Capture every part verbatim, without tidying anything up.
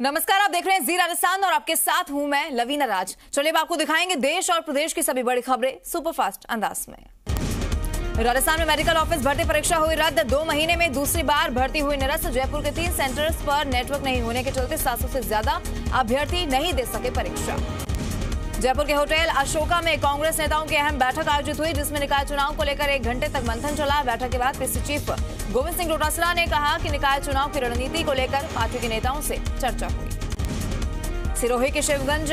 नमस्कार, आप देख रहे हैं जी राजस्थान और आपके साथ हूं मैं लवीना राज। चलिए अब आपको दिखाएंगे देश और प्रदेश की सभी बड़ी खबरें सुपरफास्ट अंदाज में। राजस्थान में मेडिकल ऑफिस भर्ती परीक्षा हुई रद्द, दो महीने में दूसरी बार भर्ती हुई निरस्त। जयपुर के तीन सेंटर्स पर नेटवर्क नहीं होने के चलते सात सौ से ज्यादा अभ्यर्थी नहीं दे सके परीक्षा। जयपुर के होटल अशोका में कांग्रेस नेताओं की अहम बैठक आयोजित हुई, जिसमें निकाय चुनाव को लेकर एक घंटे तक मंथन चला। बैठक के बाद पीसी चीफ गोविंद सिंह डोटासरा ने कहा कि निकाय चुनाव की रणनीति को लेकर पार्टी के नेताओं से चर्चा हुई। सिरोही के शिवगंज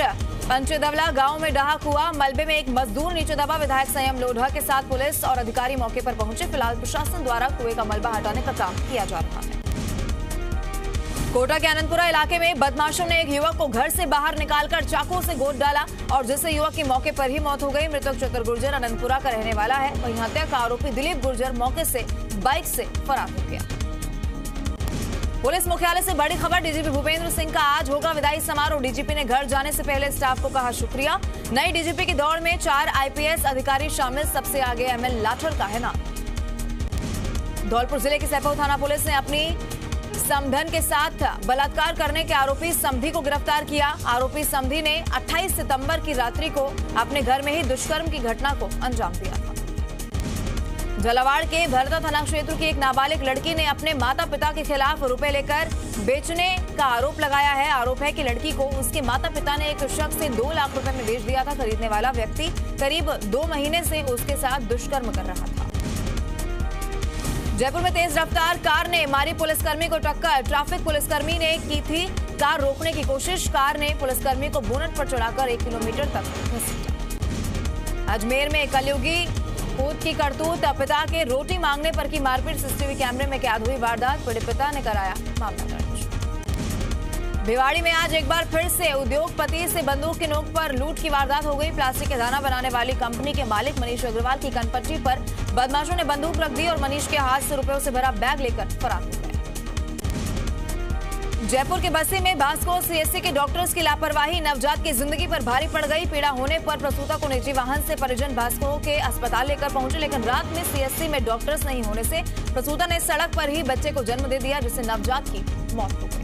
पंचदवला गांव में डहाक हुआ, मलबे में एक मजदूर नीचे दबा। विधायक संयम लोढ़ा के साथ पुलिस और अधिकारी मौके पर पहुंचे। फिलहाल प्रशासन द्वारा कुएं का मलबा हटाने का काम किया जा रहा है। कोटा के आनंदपुरा इलाके में बदमाशों ने एक युवक को घर से बाहर निकालकर चाकू से गोद डाला और जिससे युवक की मौके पर ही मौत हो गई। मृतक चेतन गुर्जर आनंदपुरा का रहने वाला है। वहीं हत्या का आरोपी दिलीप गुर्जर मौके से बाइक से फरार हो गया। पुलिस मुख्यालय से बड़ी खबर, डीजीपी भूपेंद्र सिंह का आज होगा विदाई समारोह। डीजीपी ने घर जाने से पहले स्टाफ को कहा शुक्रिया। नई डीजीपी की दौड़ में चार आईपीएस अधिकारी शामिल, सबसे आगे एमएल लाठर का है नाम। धौलपुर जिले की सैफो थाना पुलिस ने अपनी समधन के साथ बलात्कार करने के आरोपी समधी को गिरफ्तार किया। आरोपी समधी ने अट्ठाईस सितंबर की रात्रि को अपने घर में ही दुष्कर्म की घटना को अंजाम दिया था। झालावाड़ के भरता थाना क्षेत्र की एक नाबालिग लड़की ने अपने माता पिता के खिलाफ रुपए लेकर बेचने का आरोप लगाया है। आरोप है कि लड़की को उसके माता पिता ने एक शख्स से दो लाख रुपए में बेच दिया था। खरीदने वाला व्यक्ति करीब दो महीने से उसके साथ दुष्कर्म कर रहा था। जयपुर में तेज रफ्तार कार ने मारी पुलिसकर्मी को टक्कर, ट्रैफिक पुलिसकर्मी ने की थी कार रोकने की कोशिश। कार ने पुलिसकर्मी को बोनट पर चढ़ाकर एक किलोमीटर तक घसीटा। अजमेर में कलयुगी कूद की करतूत, पिता के रोटी मांगने पर की मारपीट, सीसीटीवी कैमरे में कैद हुई वारदात। पीड़ित पिता ने कराया मामला दर्ज। भिवाड़ी में आज एक बार फिर से उद्योगपति से बंदूक की नोक पर लूट की वारदात हो गई। प्लास्टिक के दाना बनाने वाली कंपनी के मालिक मनीष अग्रवाल की कनपट्टी पर बदमाशों ने बंदूक रख दी और मनीष के हाथ से रुपयों से भरा बैग लेकर फरार हो गए। जयपुर के बस्सी में भास्को सीएससी के डॉक्टर्स की लापरवाही, नवजात की जिंदगी पर भारी पड़ गई। पीड़ा होने पर प्रसूता को निजी वाहन से परिजन भास्को के अस्पताल लेकर पहुंचे, लेकिन रात में सीएससी में डॉक्टर्स नहीं होने से प्रसूता ने सड़क पर ही बच्चे को जन्म दे दिया, जिससे नवजात की मौत हो गई।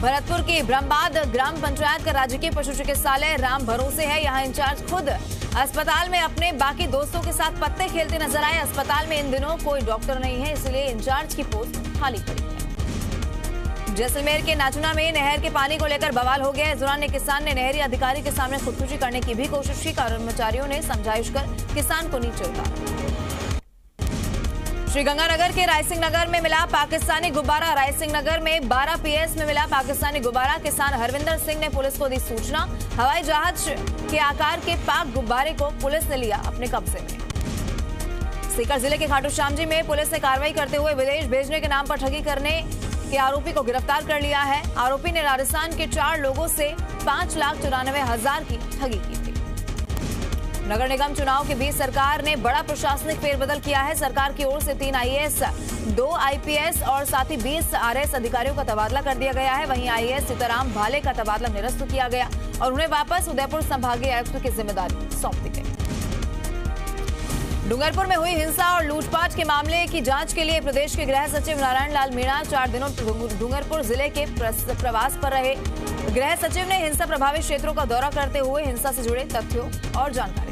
भरतपुर की ब्रह्मबाद ग्राम पंचायत का राजकीय पशु चिकित्सालय राम भरोसे है। यहाँ इंचार्ज खुद अस्पताल में अपने बाकी दोस्तों के साथ पत्ते खेलते नजर आए। अस्पताल में इन दिनों कोई डॉक्टर नहीं है, इसलिए इंचार्ज की पोस्ट खाली पड़ी है। जैसलमेर के नाचुना में नहर के पानी को लेकर बवाल हो गया। इस दौरान एक किसान ने नहरी अधिकारी के सामने खुदकुशी करने की भी कोशिश की। कर्मचारियों ने समझाइश कर किसान को नीचे उतारा। श्रीगंगानगर के रायसिंह नगर में मिला पाकिस्तानी गुब्बारा। रायसिंह नगर में बारह पीएस में मिला पाकिस्तानी गुब्बारा। किसान हरविंदर सिंह ने पुलिस को दी सूचना। हवाई जहाज के आकार के पाक गुब्बारे को पुलिस ने लिया अपने कब्जे में। सीकर जिले के खाटू श्याम जी में पुलिस ने कार्रवाई करते हुए विदेश भेजने के नाम पर ठगी करने के आरोपी को गिरफ्तार कर लिया है। आरोपी ने राजस्थान के चार लोगों से पांच लाख चौरानवे हजार की ठगी की थी। नगर निगम चुनाव के बीच सरकार ने बड़ा प्रशासनिक फेरबदल किया है। सरकार की ओर से तीन आईएएस, दो आईपीएस और साथ ही बीस आरएस अधिकारियों का तबादला कर दिया गया है। वहीं आईएएस सीताराम भाले का तबादला निरस्त किया गया और उन्हें वापस उदयपुर संभागीय आयुक्त की जिम्मेदारी सौंप दी गई। डूंगरपुर में हुई हिंसा और लूटपाट के मामले की जांच के लिए प्रदेश के गृह सचिव नारायण लाल मीणा चार दिनों डूंगरपुर जिले के प्रवास पर रहे। गृह सचिव ने हिंसा प्रभावित क्षेत्रों का दौरा करते हुए हिंसा से जुड़े तथ्यों और जानकारी।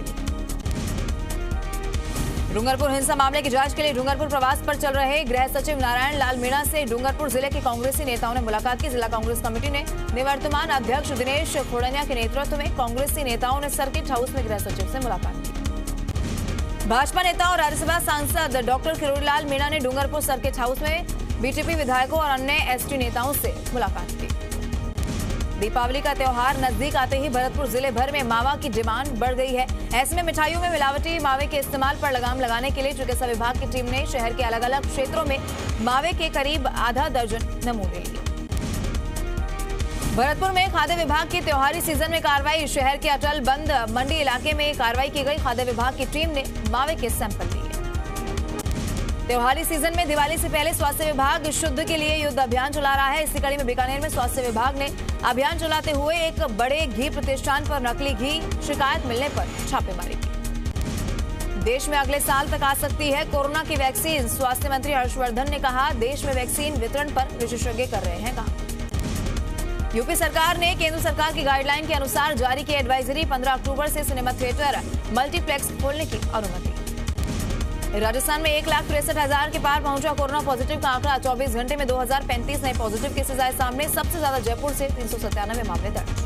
डूंगरपुर हिंसा मामले की जांच के लिए डूंगरपुर प्रवास पर चल रहे गृह सचिव नारायण लाल मीणा से डूंगरपुर जिले के कांग्रेसी नेताओं ने मुलाकात की। जिला कांग्रेस कमेटी ने निवर्तमान अध्यक्ष दिनेश खोड़निया के नेतृत्व में कांग्रेसी नेताओं ने सर्किट हाउस में गृह सचिव से मुलाकात की। भाजपा नेता और राज्यसभा सांसद डॉक्टर किरोड़ीलाल मीणा ने डूंगरपुर सर्किट हाउस में बीजेपी विधायकों और अन्य एसटी नेताओं से मुलाकात की। दीपावली का त्योहार नजदीक आते ही भरतपुर जिले भर में मावा की डिमांड बढ़ गई है। ऐसे में मिठाइयों में मिलावटी मावे के इस्तेमाल पर लगाम लगाने के लिए चिकित्सा विभाग की टीम ने शहर के अलग अलग क्षेत्रों में मावे के करीब आधा दर्जन नमूने लिए। भरतपुर में खाद्य विभाग की त्योहारी सीजन में कार्रवाई, शहर के अटल बंद मंडी इलाके में कार्रवाई की गई। खाद्य विभाग की टीम ने मावे के सैंपल लिए। त्योहारी सीजन में दिवाली से पहले स्वास्थ्य विभाग शुद्ध के लिए युद्ध अभियान चला रहा है। इसी कड़ी में बीकानेर में स्वास्थ्य विभाग ने अभियान चलाते हुए एक बड़े घी प्रतिष्ठान पर नकली घी शिकायत मिलने पर छापेमारी की। देश में अगले साल तक आ सकती है कोरोना की वैक्सीन, स्वास्थ्य मंत्री हर्षवर्धन ने कहा। देश में वैक्सीन वितरण पर विशेषज्ञ कर रहे हैं काम। यूपी सरकार ने केंद्र सरकार की गाइडलाइन के अनुसार जारी की एडवाइजरी, पंद्रह अक्टूबर से सिनेमा थिएटर मल्टीप्लेक्स खोलने की अनुमति। राजस्थान में एक लाख तिरसठ हजार के पार पहुंचा कोरोना पॉजिटिव का आंकड़ा, चौबीस घंटे में दो हजार पैंतीस नए पॉजिटिव केसेज आए सामने, सबसे ज्यादा जयपुर से तीन सौ सत्तानवे मामले दर्ज।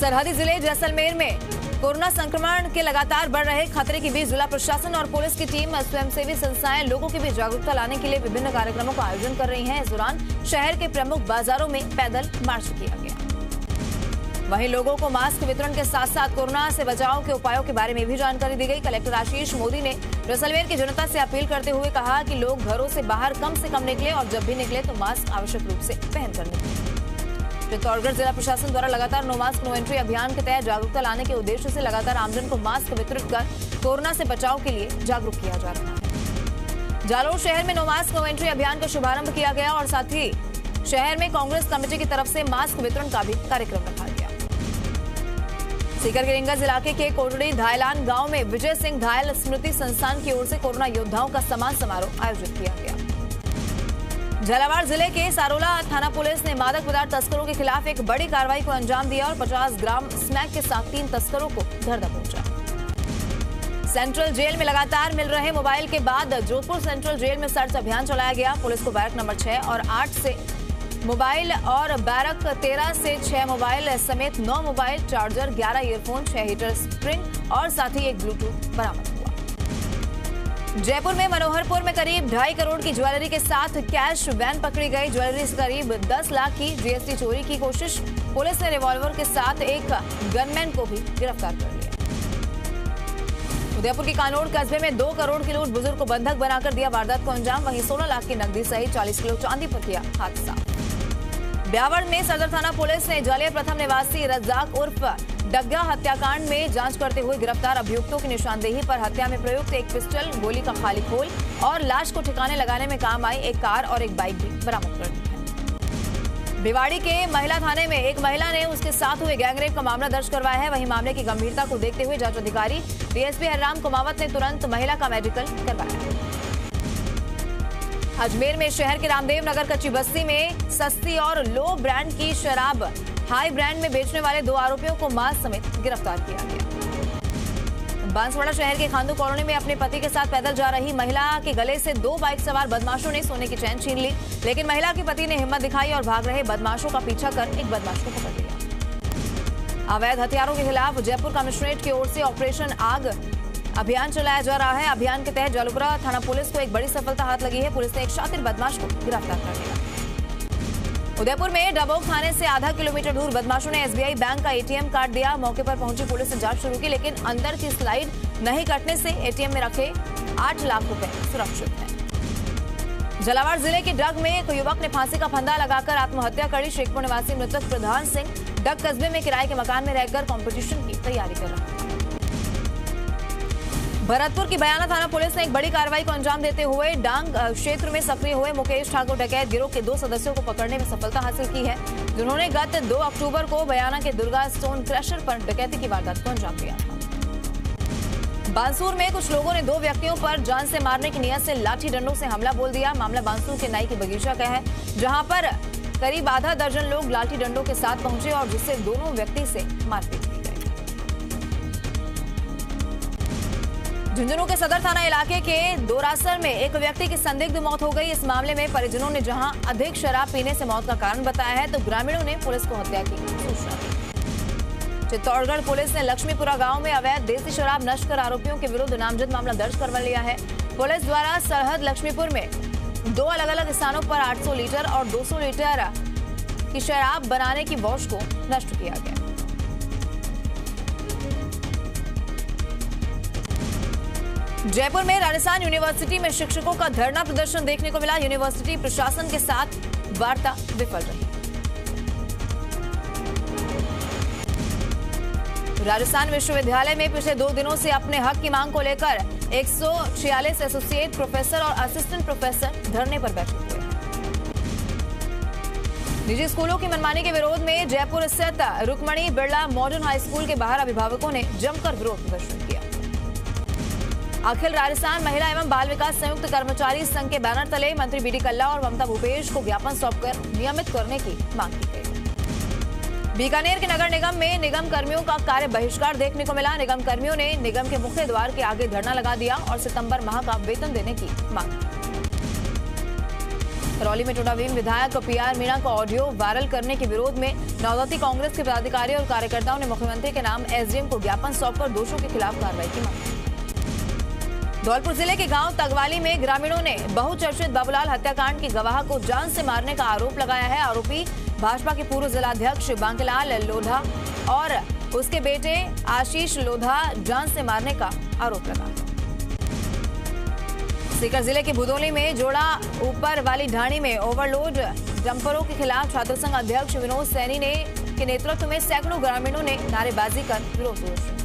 सरहदी जिले जैसलमेर में कोरोना संक्रमण के लगातार बढ़ रहे खतरे के बीच जिला प्रशासन और पुलिस की टीम, स्वयंसेवी संस्थाएं लोगों के बीच जागरूकता लाने के लिए विभिन्न कार्यक्रमों का आयोजन कर रही हैं। इस दौरान शहर के प्रमुख बाजारों में पैदल मार्च किया गया। वहीं लोगों को मास्क वितरण के साथ साथ कोरोना से बचाव के उपायों के बारे में भी जानकारी दी गई। कलेक्टर आशीष मोदी ने जैसलमेर की जनता से अपील करते हुए कहा कि लोग घरों से बाहर कम से कम निकले और जब भी निकले तो मास्क आवश्यक रूप से पहनकर निकले। चित्तौड़गढ़ जिला प्रशासन द्वारा लगातार नो मास्क नो एंट्री अभियान के तहत जागरूकता लाने के उद्देश्य से लगातार आमजन को मास्क वितरित कर कोरोना से बचाव के लिए जागरूक किया जा रहा है। जालोर शहर में नो मास्क नो एंट्री अभियान का शुभारंभ किया गया और साथ ही शहर में कांग्रेस कमेटी की तरफ से मास्क वितरण का भी कार्यक्रम रखा गया। सीकर के रिंगज इलाके के कोटड़ी धायलान गाँव में विजय सिंह घायल स्मृति संस्थान की ओर से कोरोना योद्धाओं का सम्मान समारोह आयोजित किया गया। झालावाड़ जिले के सारोला थाना पुलिस ने मादक पदार्थ तस्करों के खिलाफ एक बड़ी कार्रवाई को अंजाम दिया और पचास ग्राम स्मैक के साथ तीन तस्करों को धर पहुंचा। सेंट्रल जेल में लगातार मिल रहे मोबाइल के बाद जोधपुर सेंट्रल जेल में सर्च अभियान चलाया गया। पुलिस को बैरक नंबर छह और आठ से मोबाइल और बैरक तेरह से छह मोबाइल समेत नौ मोबाइल, चार्जर, ग्यारह ईयरफोन, छह हीटर स्प्रिंग और साथ ही एक ब्लूटूथ बरामद। जयपुर में मनोहरपुर में करीब ढाई करोड़ की ज्वेलरी के साथ कैश वैन पकड़ी गई। ज्वेलरी से करीब दस लाख की जीएसटी चोरी की कोशिश, पुलिस ने रिवॉल्वर के साथ एक गनमैन को भी गिरफ्तार कर लिया। उदयपुर के कानोड़ कस्बे में दो करोड़ की लूट, बुजुर्ग को बंधक बनाकर दिया वारदात को अंजाम, वहीं सोलह लाख की नकदी सहित चालीस किलो चांदी पर किया हादसा। ब्यावर में सदर थाना पुलिस ने जालिया प्रथम निवासी रज्जाक उर्फ डग्गा हत्याकांड में जांच करते हुए गिरफ्तार अभियुक्तों की निशानदेही पर हत्या में प्रयुक्त एक पिस्टल, गोली का खाली खोल और लाश को ठिकाने लगाने में काम आई एक कार और एक बाइक भी बरामद कर दी। भिवाड़ी के महिला थाने में एक महिला ने उसके साथ हुए गैंगरेप का मामला दर्ज करवाया है। वहीं मामले की गंभीरता को देखते हुए जांच अधिकारी डीएसपी हर राम कुमावत ने तुरंत महिला का मेडिकल करवाया। अजमेर में शहर के रामदेव नगर कच्ची बस्ती में सस्ती और लो ब्रांड की शराब हाई ब्रांड में बेचने वाले दो आरोपियों को मास्क समेत गिरफ्तार किया गया। बांसवाड़ा शहर के खांडू कॉलोनी में अपने पति के साथ पैदल जा रही महिला के गले से दो बाइक सवार बदमाशों ने सोने की चैन छीन ली, लेकिन महिला के पति ने हिम्मत दिखाई और भाग रहे बदमाशों का पीछा कर एक बदमाश को पकड़ लिया। अवैध हथियारों के खिलाफ जयपुर कमिश्नरेट की ओर से ऑपरेशन आग अभियान चलाया जा रहा है। अभियान के तहत जालूपुरा थाना पुलिस को एक बड़ी सफलता हाथ लगी है। पुलिस ने एक शातिर बदमाश को गिरफ्तार कर लिया। उदयपुर में डबोक थाने से आधा किलोमीटर दूर बदमाशों ने एसबीआई बैंक का एटीएम काट दिया। मौके पर पहुंची पुलिस ने जांच शुरू की, लेकिन अंदर की स्लाइड नहीं कटने से एटीएम में रखे आठ लाख रुपए सुरक्षित हैं। झालावाड़ जिले के डग में एक युवक ने फांसी का फंदा लगाकर आत्महत्या करी। शेखपुर निवासी मृतक प्रधान सिंह डग कस्बे में किराए के मकान में रहकर कॉम्पिटिशन की तैयारी कर रहा है। भरतपुर की बयाना थाना पुलिस ने एक बड़ी कार्रवाई को अंजाम देते हुए डांग क्षेत्र में सक्रिय हुए मुकेश ठाकुर डकैत गिरोह के दो सदस्यों को पकड़ने में सफलता हासिल की है, जिन्होंने गत दो अक्टूबर को बयाना के दुर्गा स्टोन क्रशर पर डकैती की वारदात को अंजाम दिया था। बांसूर में कुछ लोगों ने दो व्यक्तियों पर जान से मारने की नीयत से लाठी डंडों से हमला बोल दिया। मामला बांसूर के नाई के बगीचा का है, जहाँ पर करीब आधा दर्जन लोग लाठी डंडों के साथ पहुंचे और जिससे दोनों व्यक्ति से मारपीट की। झुंझुनू के सदर थाना इलाके के दोरासर में एक व्यक्ति की संदिग्ध मौत हो गई। इस मामले में परिजनों ने जहां अधिक शराब पीने से मौत का कारण बताया है, तो ग्रामीणों ने पुलिस को हत्या की सूचना दी। चित्तौड़गढ़ पुलिस ने लक्ष्मीपुरा गांव में अवैध देसी शराब नष्ट कर आरोपियों के विरुद्ध नामजद मामला दर्ज करवा लिया है। पुलिस द्वारा सरहद लक्ष्मीपुर में दो अलग अलग स्थानों पर आठ सौ लीटर और दो सौ लीटर की शराब बनाने की वॉश को नष्ट किया गया। जयपुर में राजस्थान यूनिवर्सिटी में शिक्षकों का धरना प्रदर्शन देखने को मिला। यूनिवर्सिटी प्रशासन के साथ वार्ता विफल रही। राजस्थान विश्वविद्यालय में पिछले दो दिनों से अपने हक की मांग को लेकर एक सौ छियालीस एसोसिएट प्रोफेसर और असिस्टेंट प्रोफेसर धरने पर बैठे हुए हैं। निजी स्कूलों की मनमानी के विरोध में जयपुर स्थित Rukmani Birla modern high school के बाहर अभिभावकों ने जमकर विरोध प्रदर्शन किया। अखिल राजस्थान महिला एवं बाल विकास संयुक्त कर्मचारी संघ के बैनर तले मंत्री बीडी कल्ला और ममता भूपेश को ज्ञापन सौंपकर नियमित करने की मांग की गई। बीकानेर के नगर निगम में निगम कर्मियों का कार्य बहिष्कार देखने को मिला। निगम कर्मियों ने निगम के मुख्य द्वार के आगे धरना लगा दिया और सितंबर माह का वेतन देने की मांग की। करौली में टोडाभीम विधायक पीआर मीणा को ऑडियो वायरल करने के विरोध में नवदत्ती कांग्रेस के पदाधिकारी और कार्यकर्ताओं ने मुख्यमंत्री के नाम एसडीएम को ज्ञापन सौंपकर दोषियों के खिलाफ कार्रवाई की मांग की। धौलपुर जिले के गांव तगवाली में ग्रामीणों ने बहुचर्चित बाबूलाल हत्याकांड की गवाह को जान से मारने का आरोप लगाया है। आरोपी भाजपा के पूर्व जिलाध्यक्ष बांकलाल लोढ़ा और उसके बेटे आशीष लोढ़ा जान से मारने का आरोप लगा। सीकर जिले के भुदोली में जोड़ा ऊपर वाली ढाणी में ओवरलोड डंपरों के खिलाफ छात्र संघ अध्यक्ष विनोद सैनी ने के नेतृत्व में सैकड़ों ग्रामीणों ने नारेबाजी कर विरोध किया।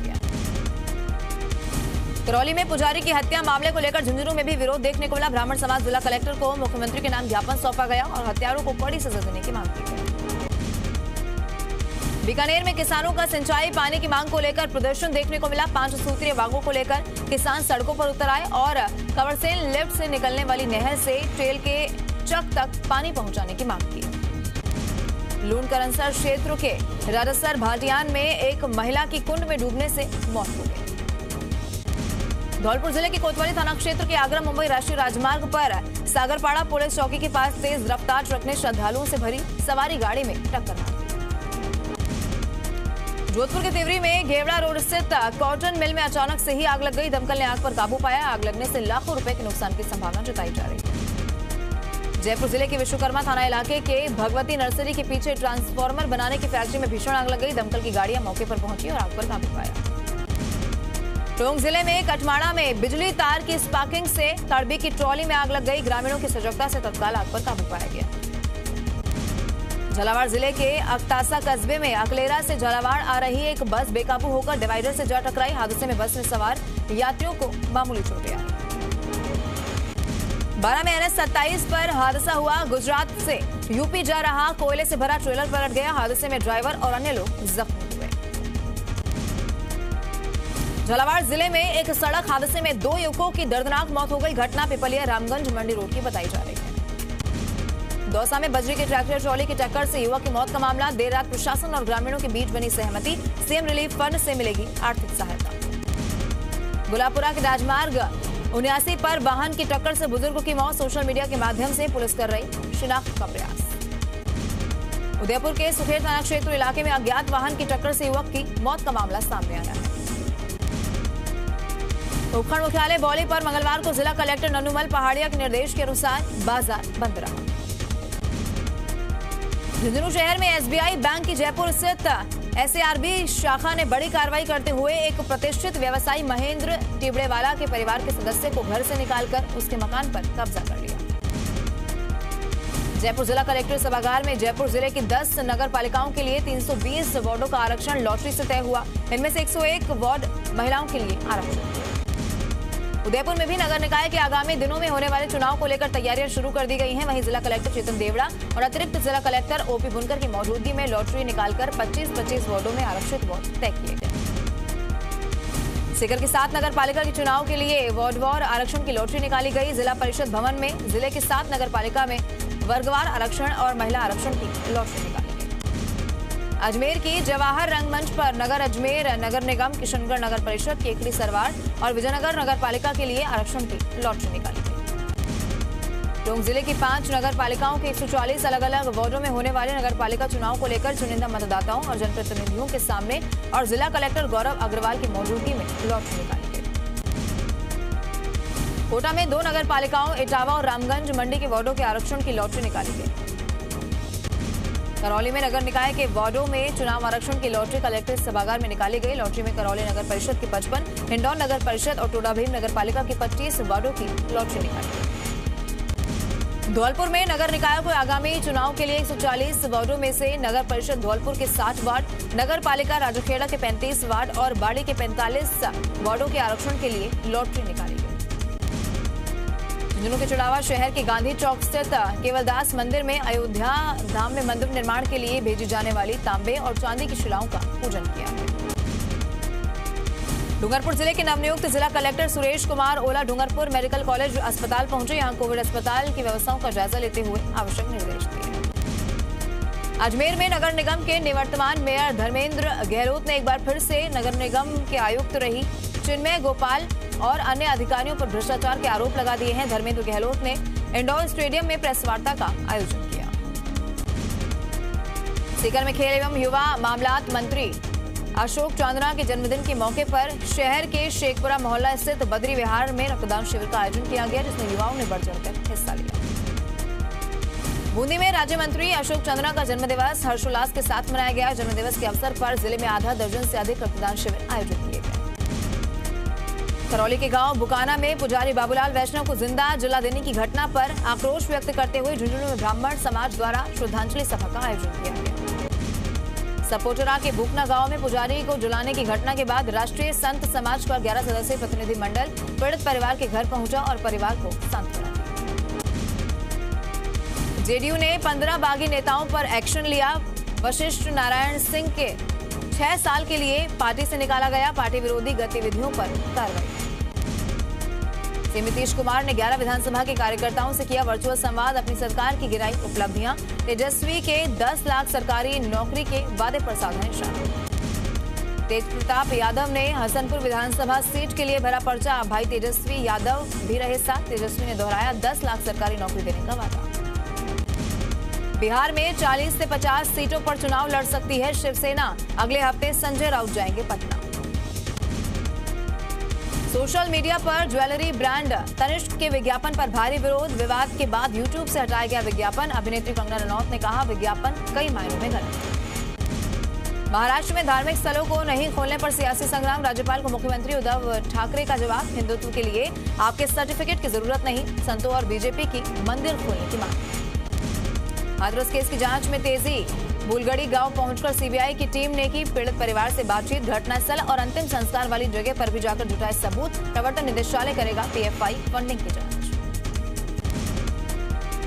करौली में पुजारी की हत्या मामले को लेकर झुंझुनू में भी विरोध देखने को मिला। ब्राह्मण समाज जिला कलेक्टर को मुख्यमंत्री के नाम ज्ञापन सौंपा गया और हत्यारों को कड़ी सजा देने की मांग की गई। बीकानेर में किसानों का सिंचाई पानी की मांग को लेकर प्रदर्शन देखने को मिला। पांच सूत्रीय मांगों को लेकर किसान सड़कों पर उतर आए और कवरसेन लिफ्ट से निकलने वाली नहर से ट्रेल के चक तक पानी पहुंचाने की मांग की। लून करनसर क्षेत्र के राजसर भाटियान में एक महिला की कुंड में डूबने से मौत हो गई। धौलपुर जिले के कोतवाली थाना क्षेत्र के आगरा मुंबई राष्ट्रीय राजमार्ग पर सागरपाड़ा पुलिस चौकी के पास तेज रफ्तार ट्रक ने श्रद्धालुओं से भरी सवारी गाड़ी में टक्कर मारी। जोधपुर के तिवरी में घेवड़ा रोड स्थित कॉटन मिल में अचानक से ही आग लग गई। दमकल ने आग पर काबू पाया। आग लगने से लाखों रुपए के नुकसान की संभावना जताई जा रही है। जयपुर जिले के विश्वकर्मा थाना इलाके के भगवती नर्सरी के पीछे ट्रांसफार्मर बनाने की फैक्ट्री में भीषण आग लग गई। दमकल की गाड़ियां मौके पर पहुंची और आग पर काबू पाया। टोंक जिले में कटमाड़ा में बिजली तार की स्पार्किंग से तड़बी की ट्रॉली में आग लग गई। ग्रामीणों की सजगता से तत्काल आग पर काबू पाया गया। झालावाड़ जिले के अकतासा कस्बे में अकलेरा से झालावाड़ आ रही एक बस बेकाबू होकर डिवाइडर से जा टकराई। हादसे में बस में सवार यात्रियों को मामूली चोटें आई। बारह में एनएस सत्ताईस पर हादसा हुआ। गुजरात से यूपी जा रहा कोयले से भरा ट्रेलर पलट गया। हादसे में ड्राइवर और अन्य लोग जख्मी हुए। झालावाड़ जिले में एक सड़क हादसे में दो युवकों की दर्दनाक मौत हो गई। घटना पिपलिया रामगंज मंडी रोड की बताई जा रही है। दौसा में बजरी के ट्रैक्टर ट्रॉली की टक्कर से युवक की मौत का मामला। देर रात प्रशासन और ग्रामीणों के बीच बनी सहमति। सीएम रिलीफ फंड से मिलेगी आर्थिक सहायता। गुलापुरा के राजमार्ग उन्यासी पर वाहन की टक्कर से बुजुर्गों की मौत। सोशल मीडिया के माध्यम से पुलिस कर रही शिनाख्त का प्रयास। उदयपुर के सुखेर थाना क्षेत्र इलाके में अज्ञात वाहन की टक्कर से युवक की मौत का मामला सामने आया है। उपखंड मुख्यालय बौली पर मंगलवार को जिला कलेक्टर ननुमल पहाड़िया के निर्देश के अनुसार बाजार बंद रहा। झुंझुनू शहर में एसबीआई बैंक की जयपुर स्थित एसएआरबी शाखा ने बड़ी कार्रवाई करते हुए एक प्रतिष्ठित व्यवसायी महेंद्र टिबड़ेवाला के परिवार के सदस्य को घर से निकालकर उसके मकान पर कब्जा कर लिया। जयपुर जिला कलेक्टर सभागार में जयपुर जिले की दस नगर पालिकाओं के लिए तीन सौ बीस वार्डों का आरक्षण लॉटरी से तय हुआ। इनमें से एक सौ एक वार्ड महिलाओं के लिए आरक्षित। उदयपुर में भी नगर निकाय के आगामी दिनों में होने वाले चुनाव को लेकर तैयारियां शुरू कर दी गई हैं। वहीं जिला कलेक्टर चेतन देवड़ा और अतिरिक्त जिला कलेक्टर ओपी बुनकर की मौजूदगी में लॉटरी निकालकर पच्चीस पच्चीस वार्डों में आरक्षित वार्ड तय किए गए। सीकर के सात नगर पालिका के चुनाव के लिए वार्ड वार आरक्षण की लॉटरी निकाली गई। जिला परिषद भवन में जिले के सात नगर पालिका में वर्गवार आरक्षण और महिला आरक्षण की लॉटरी निकाली गई। अजमेर की जवाहर रंगमंच पर नगर अजमेर नगर निगम, किशनगढ़ नगर परिषद, केकड़ी सरवार और विजयनगर नगर पालिका के लिए आरक्षण की लॉटरी निकाली गई। टोंक जिले की पांच नगर पालिकाओं के एक सौ चालीस अलग अलग वार्डों में होने वाले नगर पालिका चुनाव को लेकर चुनिंदा मतदाताओं और जनप्रतिनिधियों के सामने और जिला कलेक्टर गौरव अग्रवाल की मौजूदगी में लॉटरी निकाली गई। कोटा में दो नगर पालिकाओं इटावा और रामगंज मंडी के वार्डों के आरक्षण की लॉटरी निकाली गई। करौली में नगर निकाय के वार्डों में चुनाव आरक्षण की लॉटरी कलेक्टर सभागार में निकाली गई। लॉटरी में करौली नगर परिषद की पचपन, हिंडौन नगर परिषद और टोडाभीम नगर पालिका की पच्चीस वार्डों की लॉटरी निकाली गई। धौलपुर में नगर निकायों को आगामी चुनाव के लिए एक सौ चालीस वार्डों में से नगर परिषद धौलपुर के साठ वार्ड, नगर पालिका राजूखेड़ा के पैंतीस वार्ड और बाड़ी के पैंतालीस वार्डों के आरक्षण के लिए लॉटरी निकाली गई। झुंझुनू के चुड़ावा शहर के गांधी चौक स्थित केवलदास मंदिर में अयोध्या धाम में मंदिर निर्माण के लिए भेजी जाने वाली तांबे और चांदी की शिलाओं का पूजन किया गया। डूंगरपुर जिले के नवनियुक्त जिला collector Suresh Kumar Ola Dungarpur medical college अस्पताल पहुंचे। यहां कोविड अस्पताल की व्यवस्थाओं का जायजा लेते हुए आवश्यक निर्देश दिए। अजमेर में नगर निगम के निवर्तमान मेयर धर्मेंद्र गहलोत ने एक बार फिर से नगर निगम के आयुक्त रही चिन्मय गोपाल और अन्य अधिकारियों पर भ्रष्टाचार के आरोप लगा दिए हैं। धर्मेंद्र गहलोत ने इंडोर स्टेडियम में प्रेस वार्ता का आयोजन किया। सीकर में खेल एवं युवा मामलात मंत्री अशोक चांद्रा के जन्मदिन के मौके पर शहर के शेखपुरा मोहल्ला स्थित बद्री विहार में रक्तदान शिविर का आयोजन किया गया, जिसमें युवाओं ने बढ़ चढ़कर हिस्सा लिया। बूंदी में राज्य मंत्री अशोक चंद्रा का जन्मदिवस हर्षोल्लास के साथ मनाया गया। जन्मदिवस के अवसर पर जिले में आधा दर्जन से अधिक रक्तदान शिविर आयोजित किए गए। करौली के गांव बुकाना में पुजारी बाबूलाल वैष्णव को जिंदा जला देने की घटना पर आक्रोश व्यक्त करते हुए झुंझुनू में ब्राह्मण समाज द्वारा श्रद्धांजलि सभा का आयोजन किया गया। सपोटरा के भूकना गांव में पुजारी को जलाने की घटना के बाद राष्ट्रीय संत समाज का ग्यारह सदस्यीय प्रतिनिधि मंडल पीड़ित परिवार के घर पहुंचा और परिवार को सांत्वना। जेडीयू ने पंद्रह बागी नेताओं पर एक्शन लिया। वशिष्ठ नारायण सिंह के छह साल के लिए पार्टी से निकाला गया। पार्टी विरोधी गतिविधियों पर कार्रवाई। नीतीश कुमार ने ग्यारह विधानसभा के कार्यकर्ताओं से किया वर्चुअल संवाद। अपनी सरकार की गिराई उपलब्धियां। तेजस्वी के दस लाख सरकारी नौकरी के वादे पर साधा निशाना। तेजप्रताप यादव ने हसनपुर विधानसभा सीट के लिए भरा पर्चा। भाई तेजस्वी यादव भी रहे साथ। तेजस्वी ने दोहराया दस लाख सरकारी नौकरी देने का वादा। बिहार में चालीस से पचास सीटों पर चुनाव लड़ सकती है शिवसेना। अगले हफ्ते संजय राउत जाएंगे पटना। सोशल मीडिया पर ज्वेलरी ब्रांड तनिष्क के विज्ञापन पर भारी विरोध। विवाद के बाद यूट्यूब से हटाया गया विज्ञापन। अभिनेत्री कंगना रनौत ने कहा विज्ञापन कई मायनों में गलत। महाराष्ट्र में धार्मिक स्थलों को नहीं खोलने पर सियासी संग्राम। राज्यपाल को मुख्यमंत्री उद्धव ठाकरे का जवाब। हिंदुत्व के लिए आपके सर्टिफिकेट की जरूरत नहीं। संतों और बीजेपी की मंदिर खोलने की मांग। हाथरस केस की जांच में तेजी। बुलगड़ी गांव पहुंचकर सीबीआई की टीम ने की पीड़ित परिवार से बातचीत। घटनास्थल और अंतिम संस्कार वाली जगह पर भी जाकर जुटाए सबूत। प्रवर्तन निदेशालय करेगा पीएफआई फंडिंग की जांच।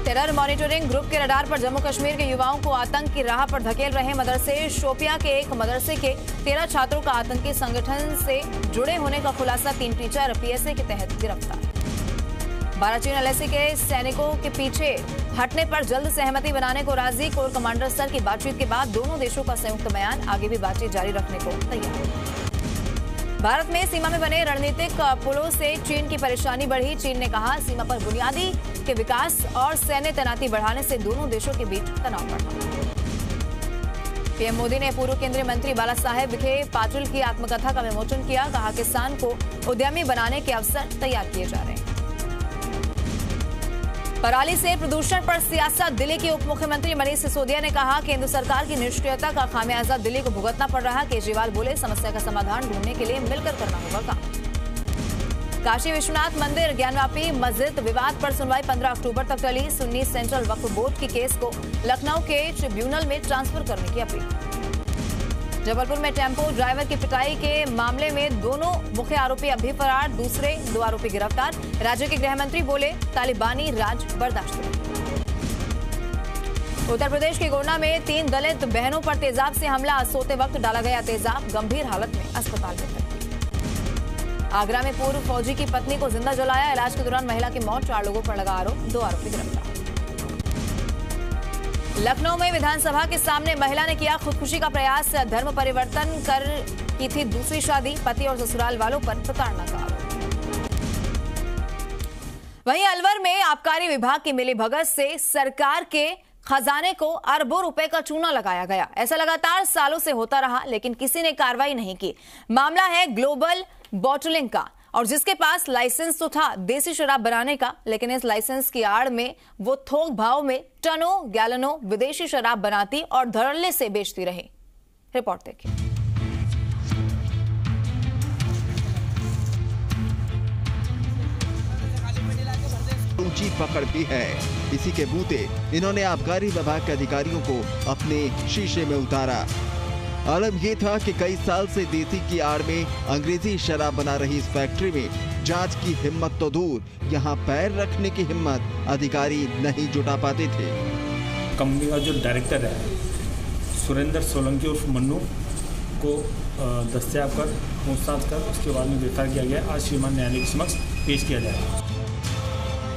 टेरर मॉनिटरिंग ग्रुप के रडार पर जम्मू कश्मीर के युवाओं को आतंक की राह पर धकेल रहे मदरसे। शोपिया के एक मदरसे के तेरह छात्रों का आतंकी संगठन से जुड़े होने का खुलासा। तीन टीचर पीएसए के तहत गिरफ्तार। बाराचीन एलएसी के सैनिकों के पीछे हटने पर जल्द सहमति बनाने को राजी। कोर कमांडर स्तर की बातचीत के बाद दोनों देशों का संयुक्त बयान। आगे भी बातचीत जारी रखने को तैयार। भारत में सीमा में बने रणनीतिक पुलों से चीन की परेशानी बढ़ी। चीन ने कहा सीमा पर बुनियादी के विकास और सैन्य तैनाती बढ़ाने से दोनों देशों के बीच तनाव बढ़ा। पीएम मोदी ने पूर्व केंद्रीय मंत्री बाला साहेब विखे पाटिल की आत्मकथा का विमोचन किया। कहा किसान को उद्यमी बनाने के अवसर तैयार किए जा रहे हैं। पराली से प्रदूषण पर सियासत। दिल्ली के उप मुख्यमंत्री मनीष सिसोदिया ने कहा केंद्र सरकार की निष्क्रियता का खामियाजा दिल्ली को भुगतना पड़ रहा। केजरीवाल बोले समस्या का समाधान ढूंढने के लिए मिलकर करना होगा काम। काशी विश्वनाथ मंदिर ज्ञानवापी मस्जिद विवाद पर सुनवाई पंद्रह अक्टूबर तक चली। सुन्नी सेंट्रल वक्फ बोर्ड की केस को लखनऊ के ट्रिब्यूनल में ट्रांसफर करने की अपील। जबलपुर में टेम्पो ड्राइवर की पिटाई के मामले में दोनों मुख्य आरोपी अभी फरार। दूसरे दो आरोपी गिरफ्तार। राज्य के गृह मंत्री बोले तालिबानी राज बर्दाश्त नहीं। उत्तर प्रदेश के गोंडा में तीन दलित बहनों पर तेजाब से हमला। सोते वक्त डाला गया तेजाब। गंभीर हालत में अस्पताल में भर्ती। आगरा में पूर्व फौजी की पत्नी को जिंदा जलाया। इलाज के दौरान महिला की मौत। चार लोगों पर लगा आरोप। दो आरोपी गिरफ्तार। लखनऊ में विधानसभा के सामने महिला ने किया खुदकुशी का प्रयास। धर्म परिवर्तन कर की थी दूसरी शादी। पति और ससुराल वालों पर प्रताड़ना का आरोप। वहीं अलवर में आबकारी विभाग की मिलीभगत से सरकार के खजाने को अरबों रुपए का चूना लगाया गया। ऐसा लगातार सालों से होता रहा, लेकिन किसी ने कार्रवाई नहीं की। मामला है ग्लोबल बॉटलिंग का, और जिसके पास लाइसेंस तो था देसी शराब बनाने का, लेकिन इस लाइसेंस की आड़ में वो थोक भाव में टनों गैलनों विदेशी शराब बनाती और धड़ल्ले से बेचती रही। रिपोर्ट देखिए। ऊंची पकड़ भी है, इसी के बूते इन्होंने आबकारी विभाग के अधिकारियों को अपने शीशे में उतारा। आलम यह था कि कई साल से देसी की आड़ में अंग्रेजी शराब बना रही इस फैक्ट्री में जांच की हिम्मत तो दूर, यहां पैर रखने की हिम्मत अधिकारी नहीं जुटा पाते थे। कंपनी का जो डायरेक्टर है सुरेंद्र सोलंकी उर्फ मन्नू को दस्याब कर पूछताछ कर उसके बाद में गिरफ्तार किया गया। आज श्रीमान न्यायालय के समक्ष पेश किया जाएगा।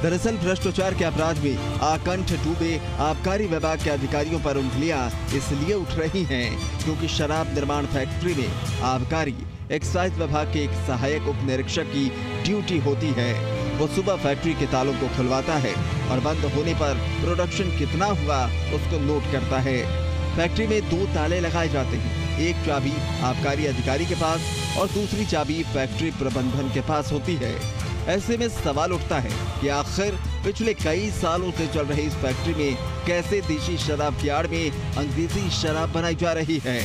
दरअसल भ्रष्टाचार के अपराध में आकंठ डूबे आबकारी विभाग के अधिकारियों पर उंगलियां इसलिए उठ रही हैं क्योंकि शराब निर्माण फैक्ट्री में आबकारी एक्साइज विभाग के एक सहायक उप निरीक्षक की ड्यूटी होती है। वो सुबह फैक्ट्री के तालों को खुलवाता है और बंद होने पर प्रोडक्शन कितना हुआ उसको नोट करता है। फैक्ट्री में दो ताले लगाए जाते हैं, एक चाबी आबकारी अधिकारी के पास और दूसरी चाबी फैक्ट्री प्रबंधन के पास होती है। ऐसे में सवाल उठता है कि आखिर पिछले कई सालों से चल रही इस फैक्ट्री में कैसे देशी शराब की आड़ में अंग्रेजी शराब बनाई जा रही है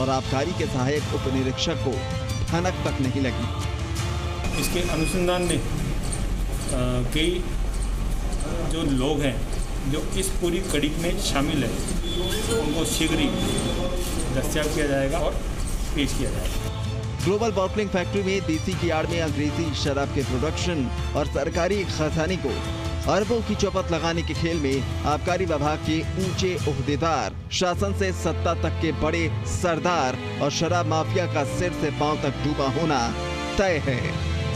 और आबकारी के सहायक उप निरीक्षक को भनक तक नहीं लगी। इसके अनुसंधान में कई जो लोग हैं जो इस पूरी कड़ी में शामिल है उनको शीघ्र ही दस्याब किया जाएगा और पेश किया जाएगा। ग्लोबल बॉटलिंग फैक्ट्री में देसी की आड़ में अंग्रेजी शराब के प्रोडक्शन और सरकारी खजाने को अरबों की चौपट लगाने के खेल में आबकारी विभाग के ऊंचे उहदेदार, शासन से सत्ता तक के बड़े सरदार और शराब माफिया का सिर से पांव तक डूबा होना तय है।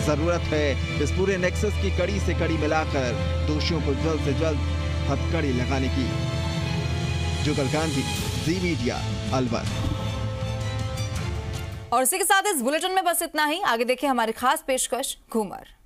जरूरत है इस पूरे नेक्सस की कड़ी से कड़ी मिलाकर दोषियों को जल्द से जल्द हथकड़ी लगाने की। जुगल गांधी, जी मीडिया, अलवर। और इसी के साथ इस बुलेटिन में बस इतना ही। आगे देखें हमारी खास पेशकश घूमर।